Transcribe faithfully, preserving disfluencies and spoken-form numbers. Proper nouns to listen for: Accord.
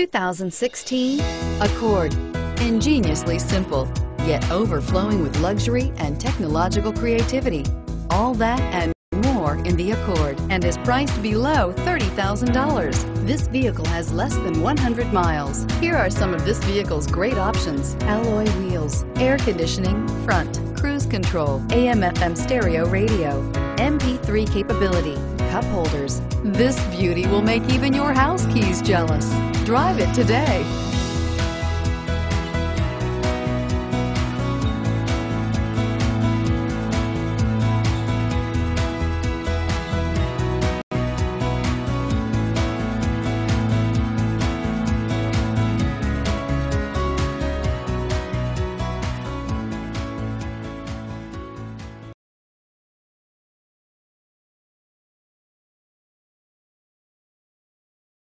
two thousand sixteen Accord. Ingeniously simple, yet overflowing with luxury and technological creativity. All that and more in the Accord, and is priced below thirty thousand dollars. This vehicle has less than one hundred miles. Here are some of this vehicle's great options: alloy wheels, air conditioning, front, cruise control, A M F M stereo radio, M P three capability, cup holders. This beauty will make even your house keys jealous. Drive it today.